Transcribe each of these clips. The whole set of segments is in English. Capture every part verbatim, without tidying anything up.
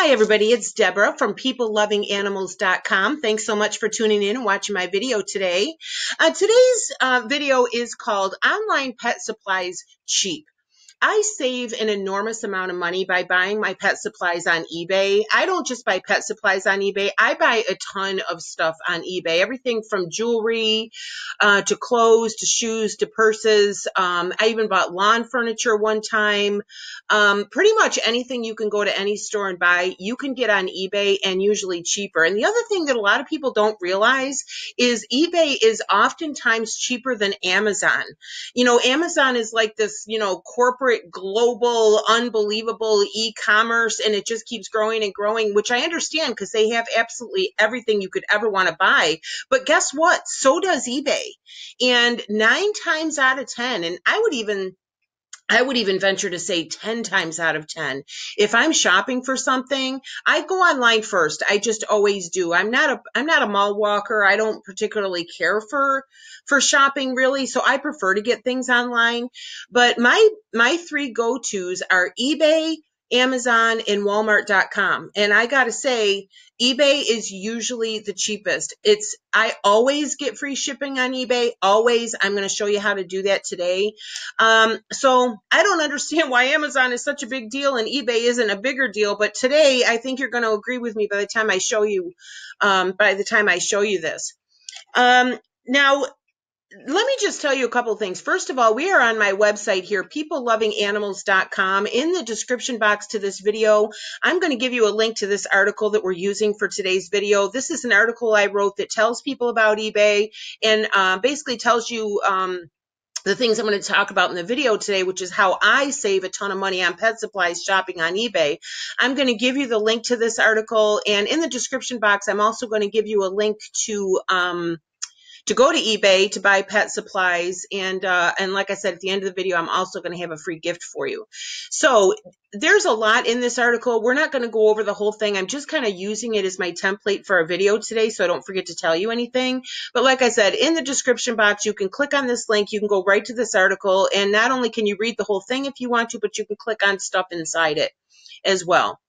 Hi everybody, it's Deborah from People Loving Animals dot com. Thanks so much for tuning in and watching my video today. Uh, today's uh, video is called Online Pet Supplies Cheap. I save an enormous amount of money by buying my pet supplies on eBay. I don't just buy pet supplies on eBay. I buy a ton of stuff on eBay, everything from jewelry uh, to clothes to shoes to purses. Um, I even bought lawn furniture one time. Um, pretty much anything you can go to any store and buy, you can get on eBay, and usually cheaper. And the other thing that a lot of people don't realize is eBay is oftentimes cheaper than Amazon. You know, Amazon is like this, you know, corporate global, unbelievable e-commerce, and it just keeps growing and growing, which I understand because they have absolutely everything you could ever want to buy. But guess what? So does eBay. And nine times out of ten, and I would even I would even venture to say ten times out of ten. If I'm shopping for something, I go online first. I just always do. I'm not a, I'm not a mall walker. I don't particularly care for, for shopping really. So I prefer to get things online, but my, my three go-tos are eBay, Amazon, and Walmart dot com. And I got to say, eBay is usually the cheapest. It's, I always get free shipping on eBay. Always. I'm going to show you how to do that today. Um, so I don't understand why Amazon is such a big deal and eBay isn't a bigger deal, but today I think you're going to agree with me by the time I show you, um, by the time I show you this. Um, now, let me just tell you a couple of things. First of all, we are on my website here, People Loving Animals dot com. In the description box to this video, I'm going to give you a link to this article that we're using for today's video. This is an article I wrote that tells people about eBay and uh, basically tells you um, the things I'm going to talk about in the video today, which is how I save a ton of money on pet supplies shopping on eBay. I'm going to give you the link to this article, and in the description box, I'm also going to give you a link to... Um, to go to eBay to buy pet supplies. And, uh, and like I said, at the end of the video, I'm also going to have a free gift for you. So there's a lot in this article. We're not going to go over the whole thing. I'm just kind of using it as my template for our video today, so I don't forget to tell you anything. But like I said, in the description box, you can click on this link. You can go right to this article. And not only can you read the whole thing if you want to, but you can click on stuff inside it as well.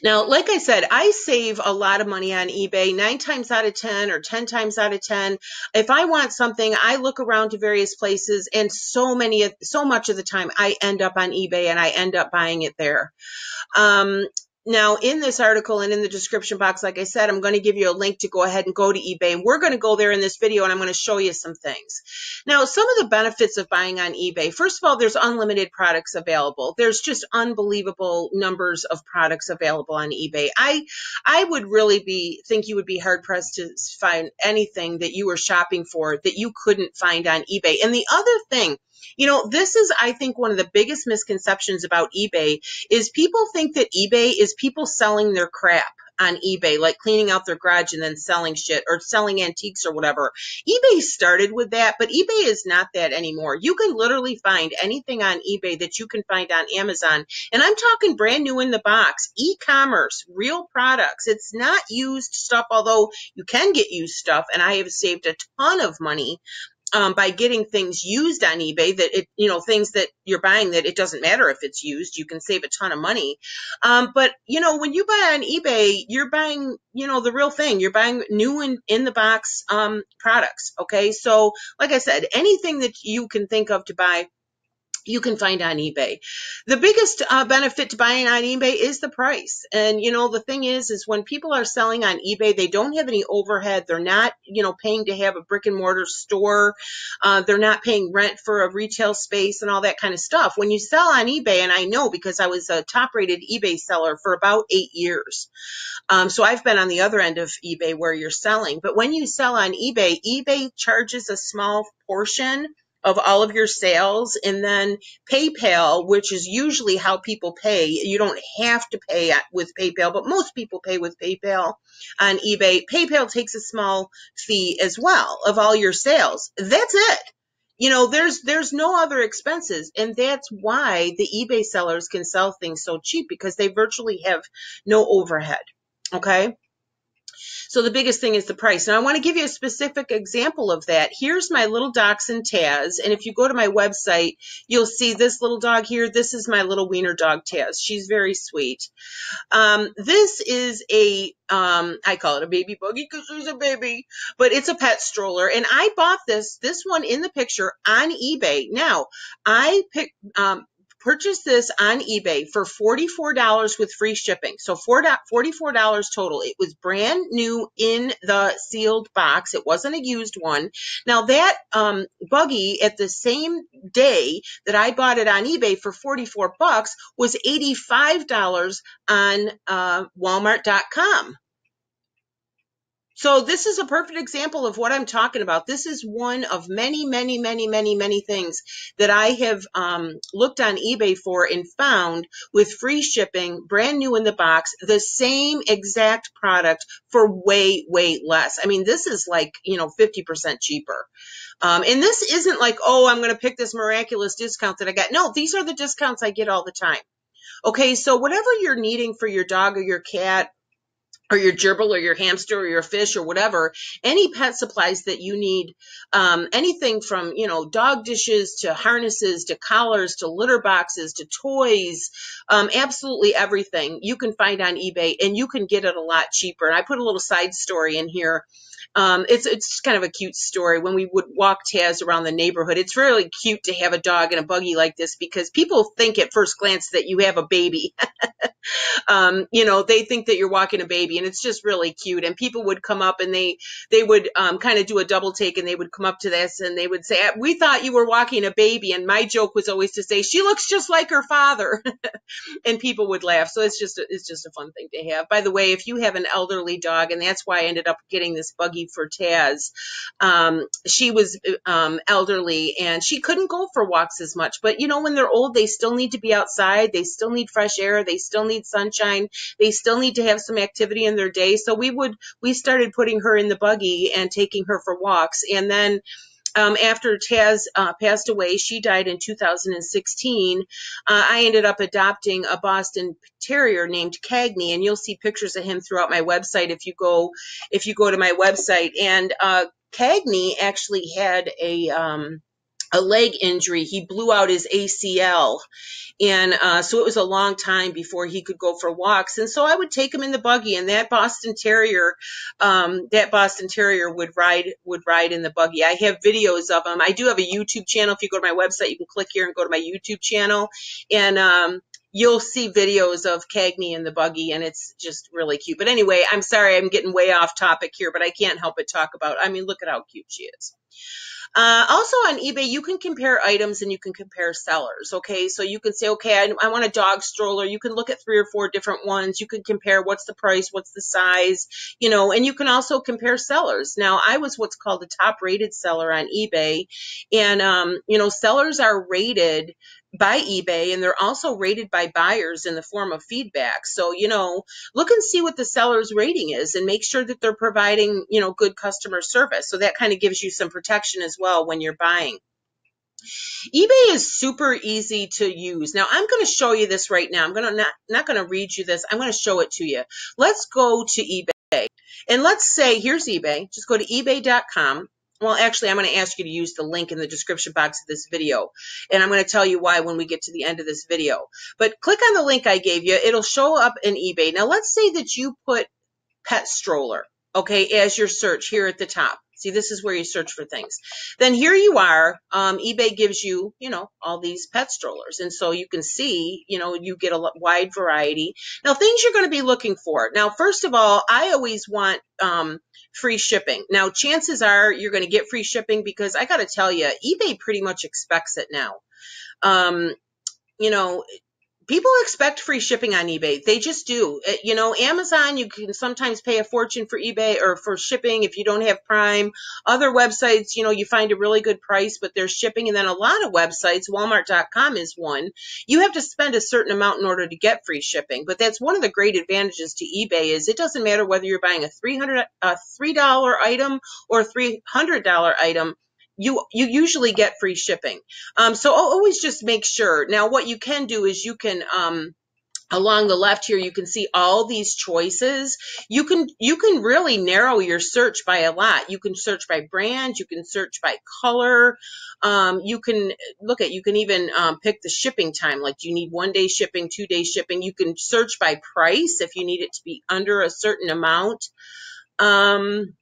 Now, like I said, I save a lot of money on eBay, nine times out of ten or ten times out of ten. If I want something, I look around to various places, and so many, so much of the time I end up on eBay and I end up buying it there. Um, Now, in this article and in the description box, like I said, I'm going to give you a link to go ahead and go to eBay. And we're going to go there in this video, and I'm going to show you some things. Now, some of the benefits of buying on eBay. First of all, there's unlimited products available. There's just unbelievable numbers of products available on eBay. I I would really be think you would be hard-pressed to find anything that you were shopping for that you couldn't find on eBay. And the other thing, you know, this is, I think, one of the biggest misconceptions about eBay is people think that eBay is people selling their crap on eBay, like cleaning out their garage and then selling shit or selling antiques or whatever. eBay started with that, but eBay is not that anymore. You can literally find anything on eBay that you can find on Amazon. And I'm talking brand new in the box, e-commerce, real products. It's not used stuff, although you can get used stuff. And I have saved a ton of money Um, by getting things used on eBay, that it, you know, things that you're buying that it doesn't matter if it's used, you can save a ton of money. Um, but you know, when you buy on eBay, you're buying, you know, the real thing. You're buying new and in, in the box um, products. Okay, so like I said, anything that you can think of to buy, you can find on eBay. The biggest uh, benefit to buying on eBay is the price. And, you know, the thing is, is when people are selling on eBay, they don't have any overhead. They're not, you know, paying to have a brick and mortar store. Uh, they're not paying rent for a retail space and all that kind of stuff. When you sell on eBay, and I know because I was a top rated eBay seller for about eight years. Um, so I've been on the other end of eBay where you're selling. But when you sell on eBay, eBay charges a small portion of all of your sales, and then PayPal, which is usually how people pay. You don't have to pay with PayPal, but most people pay with PayPal on eBay. PayPal takes a small fee as well of all your sales. That's it. You know, there's there's no other expenses, and that's why the eBay sellers can sell things so cheap, because they virtually have no overhead, okay? So the biggest thing is the price. Now I want to give you a specific example of that. Here's my little dachshund Taz, and if you go to my website, you'll see this little dog here. This is my little wiener dog Taz. She's very sweet. Um, this is a, um, I call it a baby buggy because she's a baby, but it's a pet stroller, and I bought this, this one in the picture on eBay. Now I picked, um, purchased this on eBay for forty-four dollars with free shipping. So forty-four dollars total. It was brand new in the sealed box. It wasn't a used one. Now that um, buggy at the same day that I bought it on eBay for forty-four bucks was eighty-five dollars on uh, Walmart dot com. So this is a perfect example of what I'm talking about. This is one of many, many, many, many, many things that I have um, looked on eBay for and found with free shipping, brand new in the box, the same exact product for way, way less. I mean, this is like, you know, fifty percent cheaper. Um, and this isn't like, oh, I'm going to pick this miraculous discount that I got. No, these are the discounts I get all the time. Okay, so whatever you're needing for your dog or your cat, or your gerbil or your hamster or your fish or whatever, any pet supplies that you need, um, anything from, you know, dog dishes to harnesses to collars to litter boxes to toys, um, absolutely everything you can find on eBay, and you can get it a lot cheaper. And I put a little side story in here. Um, it's, it's kind of a cute story. When we would walk Taz around the neighborhood, it's really cute to have a dog in a buggy like this because people think at first glance that you have a baby. um, you know, they think that you're walking a baby, and it's just really cute. And people would come up and they, they would, um, kind of do a double take, and they would come up to this and they would say, we thought you were walking a baby. And my joke was always to say, she looks just like her father. And people would laugh. So it's just, a, it's just a fun thing to have. By the way, if you have an elderly dog, and that's why I ended up getting this buggy for Taz. Um, she was um, elderly, and she couldn't go for walks as much. But, you know, when they're old, they still need to be outside. They still need fresh air. They still need sunshine. They still need to have some activity in their day. So we would, we started putting her in the buggy and taking her for walks. And then Um, after Taz uh, passed away, she died in two thousand sixteen, uh, I ended up adopting a Boston Terrier named Cagney, and you'll see pictures of him throughout my website if you go if you go to my website. And uh, Cagney actually had a um, a leg injury. He blew out his A C L, and uh, so it was a long time before he could go for walks. And so I would take him in the buggy, and that Boston Terrier, um, that Boston Terrier would ride would ride in the buggy. I have videos of him. I do have a YouTube channel. If you go to my website, you can click here and go to my YouTube channel, and um, you'll see videos of Cagney in the buggy, and it's just really cute. But anyway, I'm sorry I'm getting way off topic here, but I can't help but talk about, I mean, look at how cute she is. Uh, also on eBay, you can compare items and you can compare sellers, okay? So you can say, okay, I, I want a dog stroller. You can look at three or four different ones. You can compare what's the price, what's the size, you know, and you can also compare sellers. Now, I was what's called a top-rated seller on eBay, and, um, you know, sellers are rated by eBay, and they're also rated by buyers in the form of feedback. So, you know, look and see what the seller's rating is and make sure that they're providing, you know, good customer service. So that kind of gives you some protection as well when you're buying. eBay is super easy to use. Now, I'm going to show you this right now. I'm going to not, not going to read you this. I'm going to show it to you. Let's go to eBay. And let's say, here's eBay. Just go to ebay dot com. Well, actually, I'm going to ask you to use the link in the description box of this video, and I'm going to tell you why when we get to the end of this video. But click on the link I gave you. It'll show up in eBay. Now, let's say that you put pet stroller, okay, as your search here at the top. See, this is where you search for things. Then here you are. Um, eBay gives you, you know, all these pet strollers. And so you can see, you know, you get a wide variety. Now, things you're going to be looking for. Now, first of all, I always want um, free shipping. Now, chances are you're going to get free shipping because I got to tell you, eBay pretty much expects it now. Um, you know, people expect free shipping on eBay. They just do. You know, Amazon, you can sometimes pay a fortune for eBay or for shipping if you don't have Prime. Other websites, you know, you find a really good price, but there's shipping. And then a lot of websites, Walmart dot com is one, you have to spend a certain amount in order to get free shipping. But that's one of the great advantages to eBay is it doesn't matter whether you're buying a three hundred, a three dollar item or a three hundred dollar item. You, you usually get free shipping. Um, so always just make sure. Now, what you can do is you can, um, Along the left here, you can see all these choices. You can you can really narrow your search by a lot. You can search by brand. You can search by color. Um, you can look at, you can even um, pick the shipping time. Like, do you need one day shipping, two day shipping? You can search by price if you need it to be under a certain amount. Um,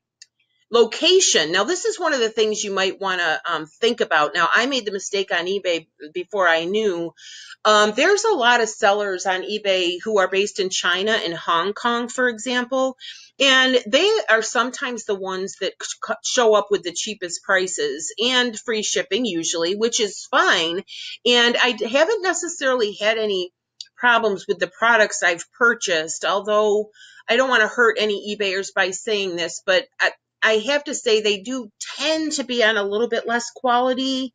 Location. Now, this is one of the things you might want to um, think about. Now, I made the mistake on eBay before I knew. Um, there's a lot of sellers on eBay who are based in China and Hong Kong, for example, and they are sometimes the ones that show up with the cheapest prices and free shipping usually, which is fine. And I haven't necessarily had any problems with the products I've purchased, although I don't want to hurt any eBayers by saying this, but I, I have to say they do tend to be on a little bit less quality.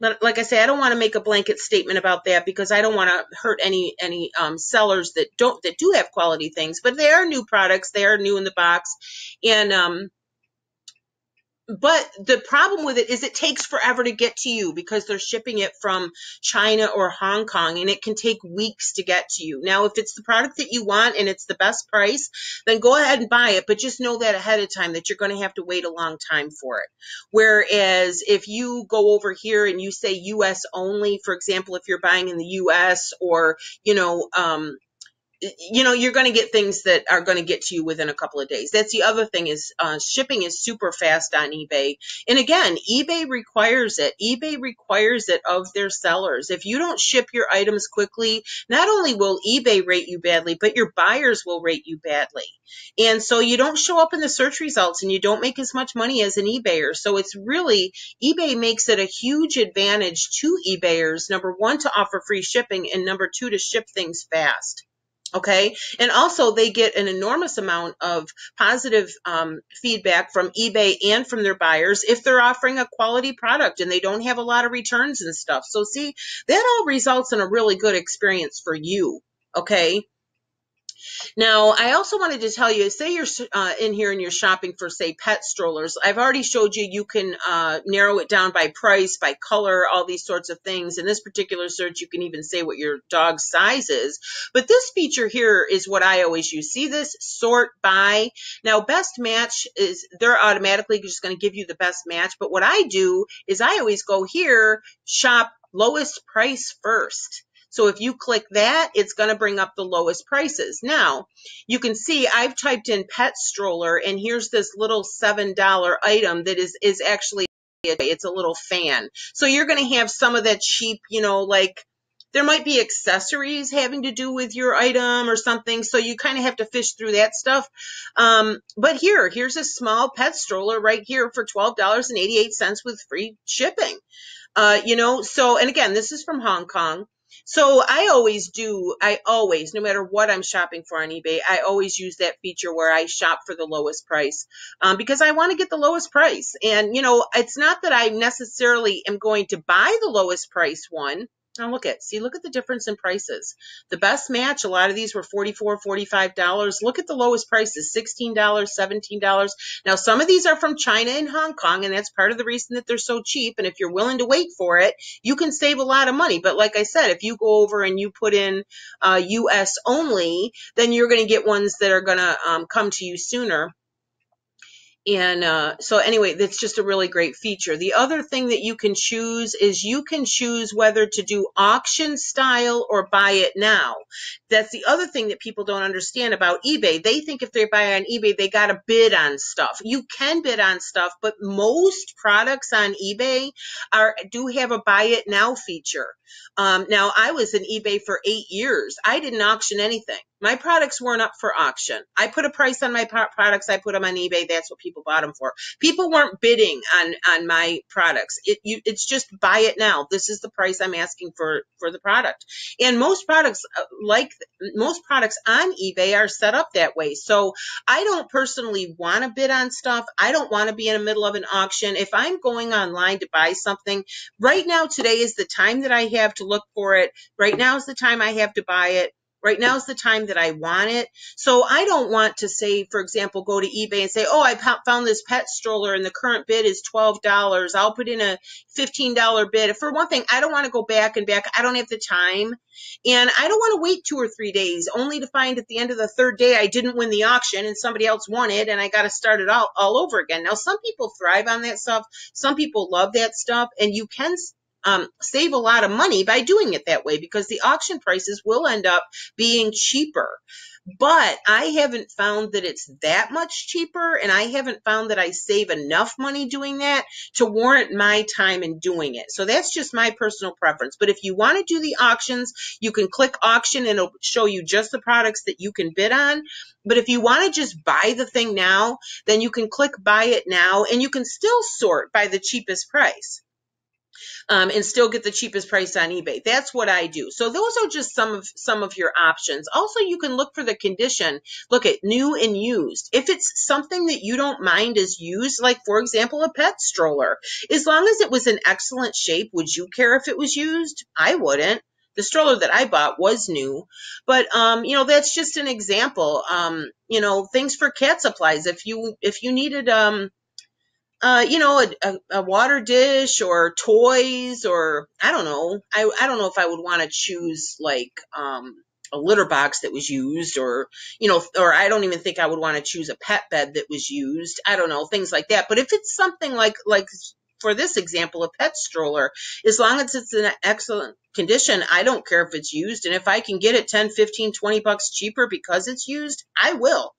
But like I say, I don't want to make a blanket statement about that because I don't want to hurt any any um, sellers that don't that do have quality things. But they are new products; they are new in the box, and um, but the problem with it is it takes forever to get to you because they're shipping it from China or Hong Kong, and it can take weeks to get to you. Now, if it's the product that you want and it's the best price, then go ahead and buy it, but just know that ahead of time that you're going to have to wait a long time for it. Whereas if you go over here and you say U S only, for example, if you're buying in the U S or, you know, um, you know, you're going to get things that are going to get to you within a couple of days. That's the other thing is uh, shipping is super fast on eBay. And again, eBay requires it. eBay requires it of their sellers. If you don't ship your items quickly, not only will eBay rate you badly, but your buyers will rate you badly. And so you don't show up in the search results and you don't make as much money as an eBayer. So it's really, eBay makes it a huge advantage to eBayers, number one, to offer free shipping, and number two, to ship things fast. Okay. And also they get an enormous amount of positive um, feedback from eBay and from their buyers if they're offering a quality product and they don't have a lot of returns and stuff. So see, that all results in a really good experience for you. Okay. Now, I also wanted to tell you, say you're uh, in here and you're shopping for, say, pet strollers. I've already showed you you can uh, narrow it down by price, by color, all these sorts of things. In this particular search, you can even say what your dog's size is. But this feature here is what I always use. See this? Sort by. Now, best match is they're automatically just going to give you the best match. But what I do is I always go here, shop lowest price first. So if you click that, it's going to bring up the lowest prices. Now, you can see I've typed in pet stroller, and here's this little seven dollar item that is, is actually, it's a little fan. So you're going to have some of that cheap, you know, like there might be accessories having to do with your item or something. So you kind of have to fish through that stuff. Um, but here, here's a small pet stroller right here for twelve dollars and eighty-eight cents with free shipping. Uh, you know, so, and again, this is from Hong Kong. So I always do, I always, no matter what I'm shopping for on eBay, I always use that feature where I shop for the lowest price um, because I want to get the lowest price. And, you know, it's not that I necessarily am going to buy the lowest price one. Now look at, see, look at the difference in prices. The best match, a lot of these were forty-four dollars, forty-five dollars. Look at the lowest prices, sixteen dollars, seventeen dollars. Now, some of these are from China and Hong Kong, and that's part of the reason that they're so cheap. And if you're willing to wait for it, you can save a lot of money. But like I said, if you go over and you put in uh, U S only, then you're going to get ones that are going to um, come to you sooner. And uh, so anyway, that's just a really great feature. The other thing that you can choose is you can choose whether to do auction style or buy it now. That's the other thing that people don't understand about eBay. They think if they buy on eBay, they got to bid on stuff. You can bid on stuff, but most products on eBay are do have a buy it now feature. Um, now, I was in eBay for eight years. I didn't auction anything. My products weren't up for auction. I put a price on my products. I put them on eBay. That's what people bought them for. People weren't bidding on, on my products. It, you, it's just buy it now. This is the price I'm asking for, for the product. And most products, like most products on eBay, are set up that way. So I don't personally want to bid on stuff. I don't want to be in the middle of an auction. If I'm going online to buy something, right now today is the time that I have to look for it. Right now is the time I have to buy it. Right now is the time that I want it. So I don't want to say, for example, go to eBay and say, oh, I found this pet stroller and the current bid is twelve dollars. I'll put in a fifteen dollar bid. For one thing, I don't want to go back and back. I don't have the time. And I don't want to wait two or three days only to find at the end of the third day I didn't win the auction and somebody else won it and I got to start it all, all over again. Now, some people thrive on that stuff. Some people love that stuff. And you can Um, save a lot of money by doing it that way because the auction prices will end up being cheaper. But I haven't found that it's that much cheaper, and I haven't found that I save enough money doing that to warrant my time in doing it. So that's just my personal preference. But if you want to do the auctions, you can click auction and it'll show you just the products that you can bid on. But if you want to just buy the thing now, then you can click buy it now, and you can still sort by the cheapest price. Um, and still get the cheapest price on eBay. That's what I do. So those are just some of some of your options. Also, you can look for the condition. Look at new and used. If it's something that you don't mind is used, like, for example, a pet stroller, as long as it was in excellent shape, would you care if it was used? I wouldn't. The stroller that I bought was new, but, um, you know, that's just an example. Um, you know, things for cat supplies. If you, if you needed, um, Uh, you know, a, a, a water dish or toys or I don't know. I, I don't know if I would want to choose like um, a litter box that was used or, you know, or I don't even think I would want to choose a pet bed that was used. I don't know, things like that. But if it's something like like for this example, a pet stroller, as long as it's in excellent condition, I don't care if it's used. And if I can get it ten, fifteen, twenty bucks cheaper because it's used, I will.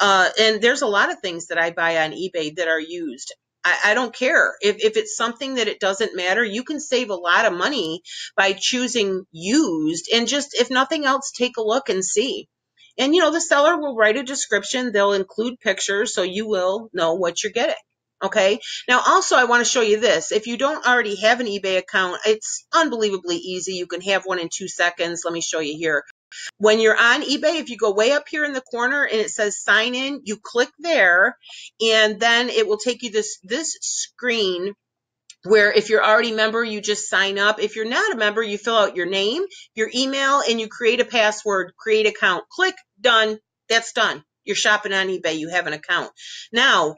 Uh, and there's a lot of things that I buy on eBay that are used. I, I don't care if, if it's something that it doesn't matter. You can save a lot of money by choosing used and just, if nothing else, take a look and see. And, you know, the seller will write a description. They'll include pictures so you will know what you're getting. Okay. Now, also, I want to show you this. If you don't already have an eBay account, it's unbelievably easy. You can have one in two seconds. Let me show you here. When you're on eBay, if you go way up here in the corner and it says sign in, you click there and then it will take you this, this screen where if you're already a member, you just sign up. If you're not a member, you fill out your name, your email, and you create a password, create account, click done. That's done. You're shopping on eBay, you have an account. Now,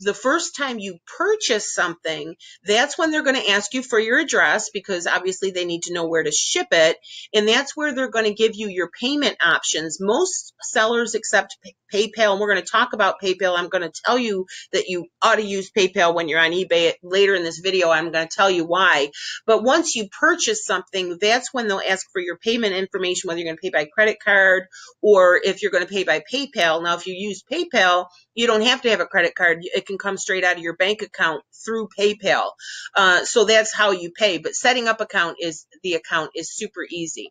the first time you purchase something, that's when they're going to ask you for your address because obviously they need to know where to ship it. And that's where they're going to give you your payment options. Most sellers accept PayPal, and we're going to talk about PayPal. I'm going to tell you that you ought to use PayPal when you're on eBay. Later in this video, I'm going to tell you why. But once you purchase something, that's when they'll ask for your payment information, whether you're going to pay by credit card or if you're going to pay by PayPal. Now, if you use PayPal, you don't have to have a credit card. It can come straight out of your bank account through PayPal. Uh, so that's how you pay. But setting up account is the account is super easy.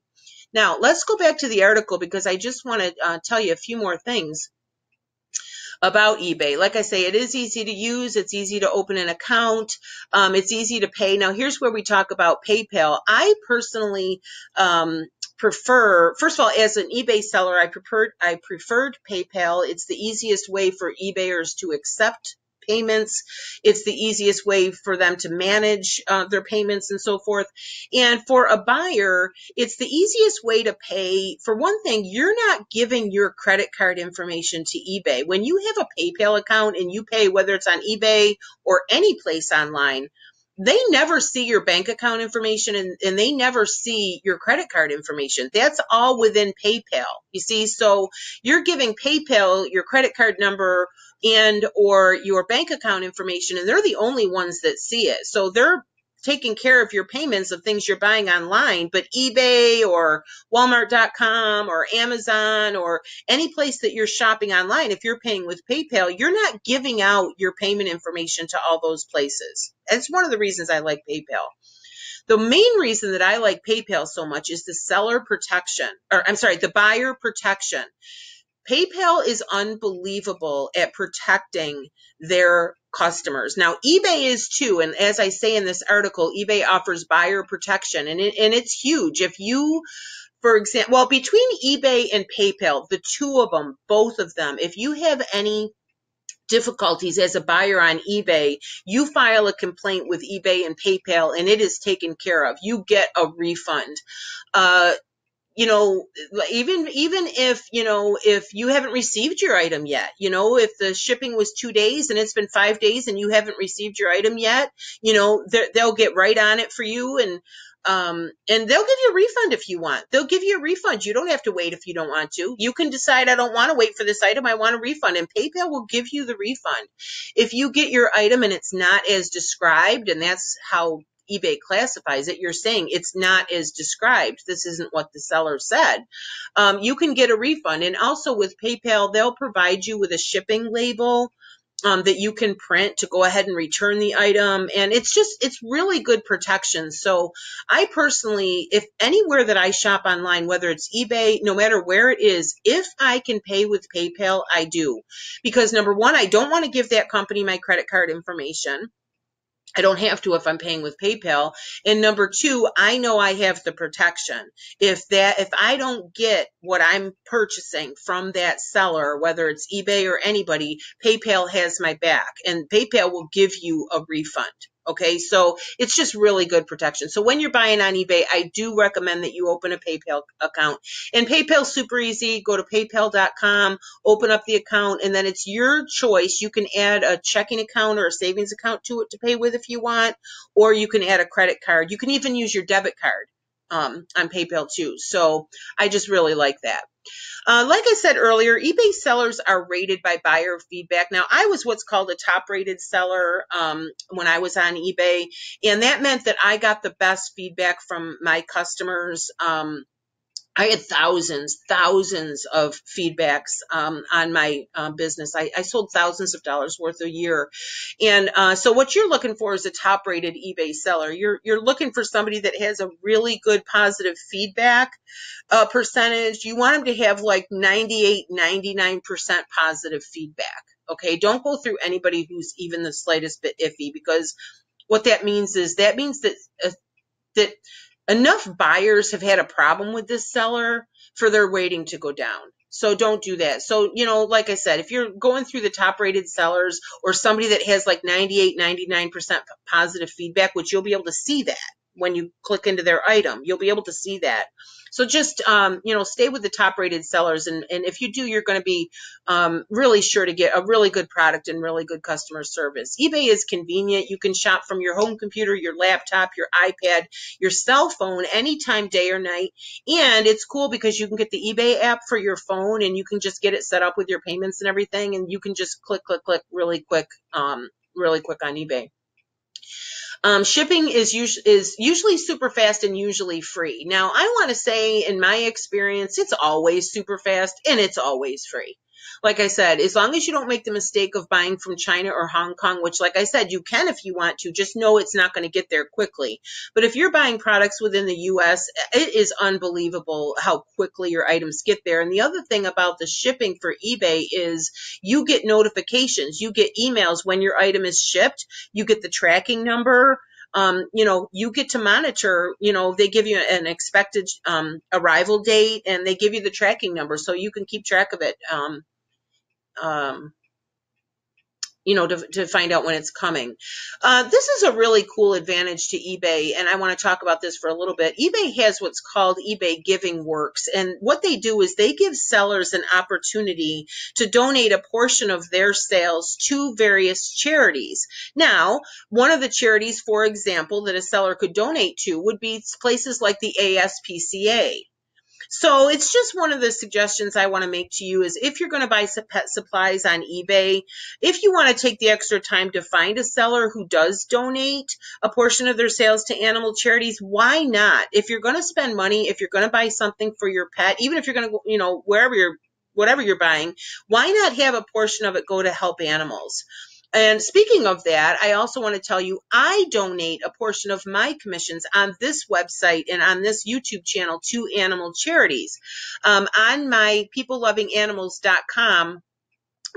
Now, let's go back to the article because I just want to uh, tell you a few more things about eBay. Like I say, it is easy to use. It's easy to open an account. Um, it's easy to pay. Now, here's where we talk about PayPal. I personally um, prefer, first of all, as an eBay seller, I preferred, I preferred PayPal. It's the easiest way for eBayers to accept payments. It's the easiest way for them to manage uh, their payments and so forth. And for a buyer, it's the easiest way to pay. For one thing, you're not giving your credit card information to eBay. When you have a PayPal account and you pay, whether it's on eBay or any place online, they never see your bank account information and, and they never see your credit card information. That's all within PayPal, you see? So you're giving PayPal your credit card number and or your bank account information, and they're the only ones that see it. So they're taking care of your payments of things you're buying online, but eBay or Walmart dot com or Amazon or any place that you're shopping online, if you're paying with PayPal, you're not giving out your payment information to all those places. That's one of the reasons I like PayPal. The main reason that I like PayPal so much is the seller protection, or I'm sorry, the buyer protection. PayPal is unbelievable at protecting their customers. Now, eBay is too. And as I say in this article, eBay offers buyer protection, and, it, and it's huge. If you, for example, well, between eBay and PayPal, the two of them, both of them, if you have any difficulties as a buyer on eBay, you file a complaint with eBay and PayPal, and it is taken care of. You get a refund. Uh, you know, even, even if, you know, if you haven't received your item yet, you know, if the shipping was two days and it's been five days and you haven't received your item yet, you know, they'll get right on it for you. And, um, and they'll give you a refund if you want. They'll give you a refund. You don't have to wait if you don't want to. You can decide, I don't want to wait for this item. I want a refund. And PayPal will give you the refund. If you get your item and it's not as described, and that's how eBay classifies it, you're saying it's not as described, this isn't what the seller said, um, you can get a refund. And also with PayPal, they'll provide you with a shipping label um, that you can print to go ahead and return the item. And it's just, it's really good protection. So I personally, if anywhere that I shop online, whether it's eBay, no matter where it is, if I can pay with PayPal, I do. Because number one, I don't want to give that company my credit card information. I don't have to if I'm paying with PayPal. And number two, I know I have the protection. If that, if I don't get what I'm purchasing from that seller, whether it's eBay or anybody, PayPal has my back, and PayPal will give you a refund. Okay, so it's just really good protection. So when you're buying on eBay, I do recommend that you open a PayPal account. And PayPal's super easy. Go to PayPal dot com, open up the account, and then it's your choice. You can add a checking account or a savings account to it to pay with if you want, or you can add a credit card. You can even use your debit card um, on PayPal too. So I just really like that. Uh, like I said earlier, eBay sellers are rated by buyer feedback. Now, I was what's called a top-rated seller um, when I was on eBay, and that meant that I got the best feedback from my customers. Um, I had thousands, thousands of feedbacks um, on my uh, business. I, I sold thousands of dollars worth a year. And uh, so what you're looking for is a top-rated eBay seller. You're, you're looking for somebody that has a really good positive feedback uh, percentage. You want them to have like ninety-eight, ninety-nine percent positive feedback, okay? Don't go through anybody who's even the slightest bit iffy, because what that means is that means that uh, that enough buyers have had a problem with this seller for their rating to go down. So don't do that. So, you know, like I said, if you're going through the top rated sellers or somebody that has like ninety-eight, ninety-nine percent positive feedback, which you'll be able to see that when you click into their item, you'll be able to see that. So just, um, you know, stay with the top rated sellers. And, and if you do, you're going to be um, really sure to get a really good product and really good customer service. eBay is convenient. You can shop from your home computer, your laptop, your iPad, your cell phone, anytime, day or night. And it's cool because you can get the eBay app for your phone and you can just get it set up with your payments and everything. And you can just click, click, click really quick, um, really quick on eBay. Um, shipping is, us is usually super fast and usually free. Now, I want to say in my experience, it's always super fast and it's always free. Like I said, as long as you don't make the mistake of buying from China or Hong Kong, which like I said, you can if you want to, just know it's not going to get there quickly. But if you're buying products within the U S, it is unbelievable how quickly your items get there. And the other thing about the shipping for eBay is you get notifications, you get emails when your item is shipped, you get the tracking number. Um, you know, you get to monitor, you know, they give you an expected um, arrival date and they give you the tracking number so you can keep track of it, um, um, you know, to, to find out when it's coming. Uh, this is a really cool advantage to eBay, and I want to talk about this for a little bit. eBay has what's called eBay Giving Works, and what they do is they give sellers an opportunity to donate a portion of their sales to various charities. Now, one of the charities, for example, that a seller could donate to would be places like the A S P C A. So it's just one of the suggestions I want to make to you is if you're going to buy pet supplies on eBay, if you want to take the extra time to find a seller who does donate a portion of their sales to animal charities, why not? If you're going to spend money, if you're going to buy something for your pet, even if you're going to, you know, wherever you're, whatever you're buying, why not have a portion of it go to help animals? And speaking of that, I also want to tell you, I donate a portion of my commissions on this website and on this YouTube channel to animal charities. Um, on my People Loving Animals dot com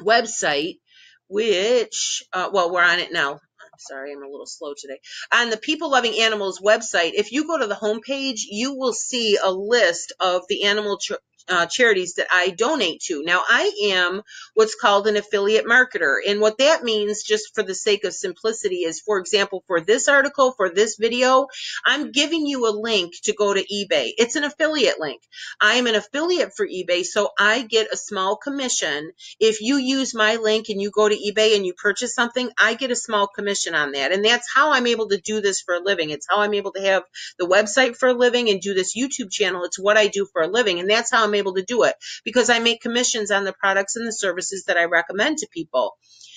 website, which, uh, well, we're on it now. Sorry, I'm a little slow today. On the People Loving Animals website, if you go to the homepage, you will see a list of the animal ch uh, charities that I donate to. Now, I am what's called an affiliate marketer. And what that means, just for the sake of simplicity, is, for example, for this article, for this video, I'm giving you a link to go to eBay. It's an affiliate link. I am an affiliate for eBay, so I get a small commission. If you use my link and you go to eBay and you purchase something, I get a small commission on that. And that's how I'm able to do this for a living. It's how I'm able to have the website for a living and do this YouTube channel. It's what I do for a living. And that's how I'm able to do it, because I make commissions on the products and the services that I recommend to people.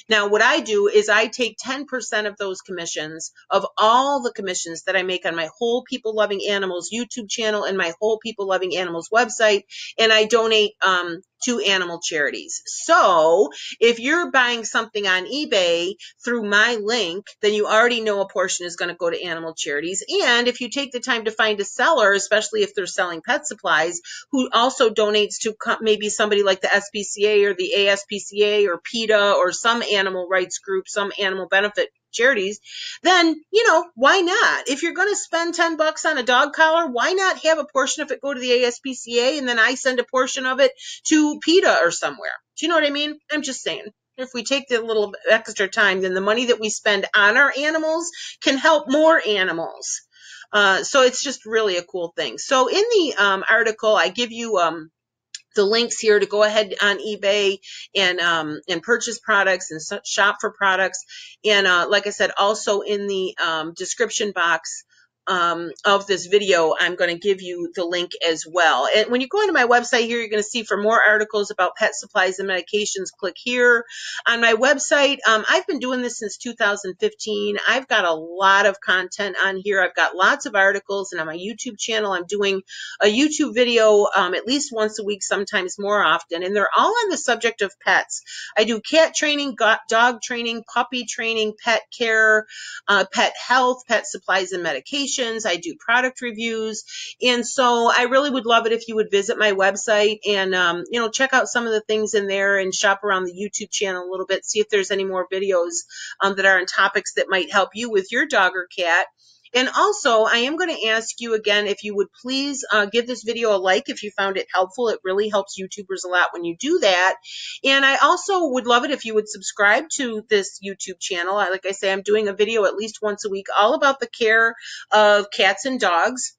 Now, what I do is I take ten percent of those commissions, of all the commissions that I make on my whole People Loving Animals YouTube channel and my whole People Loving Animals website, and I donate um, to animal charities. So if you're buying something on eBay through my link, then you already know a portion is going to go to animal charities. And if you take the time to find a seller, especially if they're selling pet supplies, who also donates to maybe somebody like the S P C A or the A S P C A or PETA or some animal rights group, some animal benefit charities, then, you know, why not? If you're going to spend ten bucks on a dog collar, why not have a portion of it go to the A S P C A and then I send a portion of it to PETA or somewhere? Do you know what I mean? I'm just saying. If we take the little extra time, then the money that we spend on our animals can help more animals. Uh, so it's just really a cool thing. So in the um, article, I give you um, the links here to go ahead on eBay and um, and purchase products and shop for products. And uh, like I said, also in the um, description box um, of this video, I'm going to give you the link as well. And when you go into my website here, you're going to see for more articles about pet supplies and medications, click here. On my website, um, I've been doing this since two thousand fifteen. I've got a lot of content on here. I've got lots of articles, and on my YouTube channel, I'm doing a YouTube video, um, at least once a week, sometimes more often. And they're all on the subject of pets. I do cat training, dog training, puppy training, pet care, uh, pet health, pet supplies and medications. I do product reviews. And so I really would love it if you would visit my website and, um, you know, check out some of the things in there and shop around the YouTube channel a little bit, see if there's any more videos um, that are on topics that might help you with your dog or cat. And also, I am going to ask you again if you would please uh, give this video a like if you found it helpful. It really helps YouTubers a lot when you do that. And I also would love it if you would subscribe to this YouTube channel. I, like I say, I'm doing a video at least once a week all about the care of cats and dogs.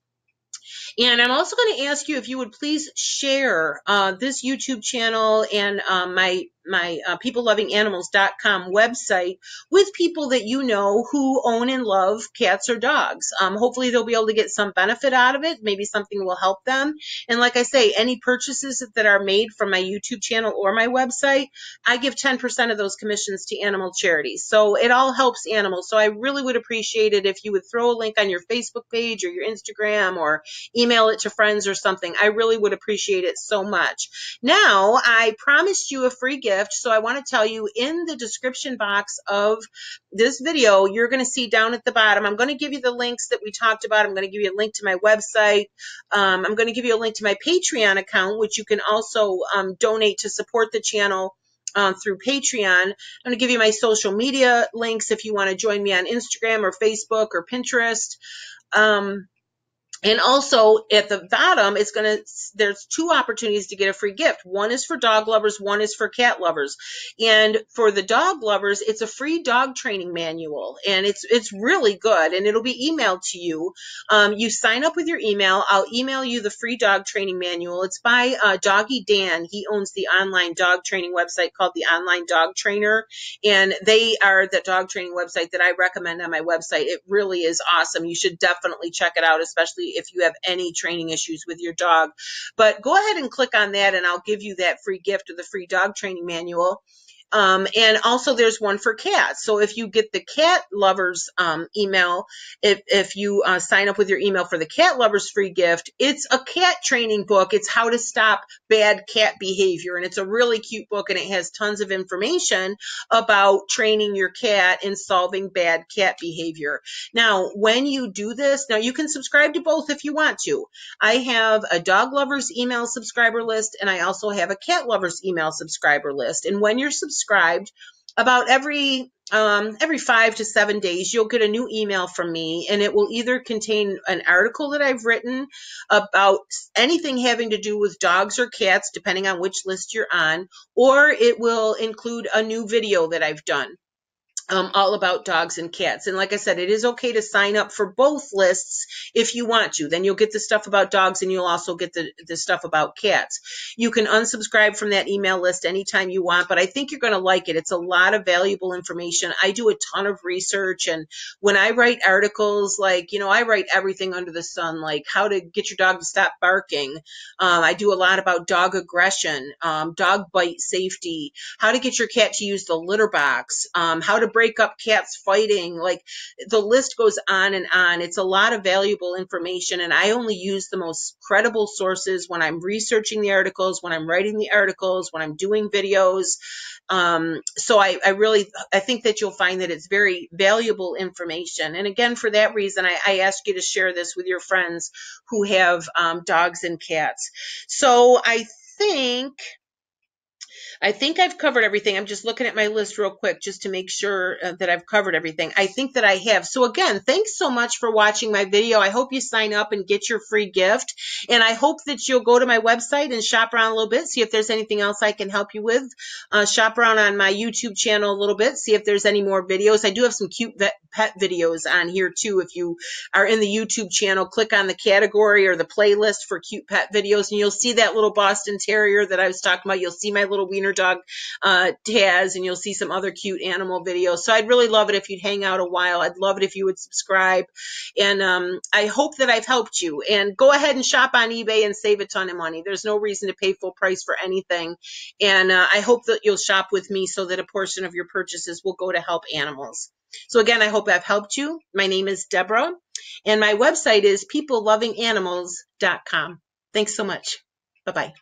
And I'm also going to ask you if you would please share uh, this YouTube channel and uh, my my uh, People Loving Animals dot com website with people that you know who own and love cats or dogs. Um, hopefully they'll be able to get some benefit out of it. Maybe something will help them. And like I say, any purchases that are made from my YouTube channel or my website, I give ten percent of those commissions to animal charities. So it all helps animals. So I really would appreciate it if you would throw a link on your Facebook page or your Instagram or email it to friends or something. I really would appreciate it so much. Now, I promised you a free gift. So I want to tell you, in the description box of this video, you're going to see down at the bottom, I'm going to give you the links that we talked about. I'm going to give you a link to my website. Um, I'm going to give you a link to my Patreon account, which you can also um, donate to support the channel Um, through Patreon. I'm going to give you my social media links if you want to join me on Instagram or Facebook or Pinterest. Um, And also at the bottom, it's going to, there's two opportunities to get a free gift. One is for dog lovers, one is for cat lovers. And for the dog lovers, it's a free dog training manual, and it's it's really good, and it'll be emailed to you. Um, you sign up with your email. I'll email you the free dog training manual. It's by uh, Doggy Dan. He owns the online dog training website called the Online Dog Trainer, and they are the dog training website that I recommend on my website. It really is awesome. You should definitely check it out, especially if you have any training issues with your dog. But go ahead and click on that, and I'll give you that free gift of the free dog training manual. Um, and also there's one for cats. So if you get the cat lovers um, email, if, if you uh, sign up with your email for the cat lovers free gift, it's a cat training book. It's How to Stop Bad Cat Behavior. And it's a really cute book, and it has tons of information about training your cat and solving bad cat behavior. Now, when you do this, now you can subscribe to both if you want to. I have a dog lovers email subscriber list, and I also have a cat lovers email subscriber list. And when you're subscribed, about every um, every five to seven days, you'll get a new email from me, and it will either contain an article that I've written about anything having to do with dogs or cats, depending on which list you're on, or it will include a new video that I've done. Um, all about dogs and cats. And like I said, it is okay to sign up for both lists if you want to. Then you'll get the stuff about dogs, and you'll also get the, the stuff about cats. You can unsubscribe from that email list anytime you want, but I think you're going to like it. It's a lot of valuable information. I do a ton of research, and when I write articles, like, you know, I write everything under the sun, like how to get your dog to stop barking. Um, I do a lot about dog aggression, um, dog bite safety, how to get your cat to use the litter box, um, how to break up cats fighting. Like, the list goes on and on. It's a lot of valuable information, and I only use the most credible sources when I'm researching the articles, when I'm writing the articles, when I'm doing videos. Um, so I, I really, I think that you'll find that it's very valuable information. And again, for that reason, I, I ask you to share this with your friends who have um, dogs and cats. So I think... I think I've covered everything. I'm just looking at my list real quick just to make sure that I've covered everything. I think that I have. So again, thanks so much for watching my video. I hope you sign up and get your free gift. And I hope that you'll go to my website and shop around a little bit, see if there's anything else I can help you with. Uh, shop around on my YouTube channel a little bit, see if there's any more videos. I do have some cute pet videos on here too. If you are in the YouTube channel, click on the category or the playlist for cute pet videos, and you'll see that little Boston Terrier that I was talking about. You'll see my little wiener dog uh, Taz, and you'll see some other cute animal videos. So I'd really love it if you'd hang out a while. I'd love it if you would subscribe, and um, I hope that I've helped you. And go ahead and shop on eBay and save a ton of money. There's no reason to pay full price for anything, and uh, I hope that you'll shop with me so that a portion of your purchases will go to help animals. So again, I hope I've helped you. My name is Deborah, and my website is People Loving Animals dot com. Thanks so much. Bye-bye.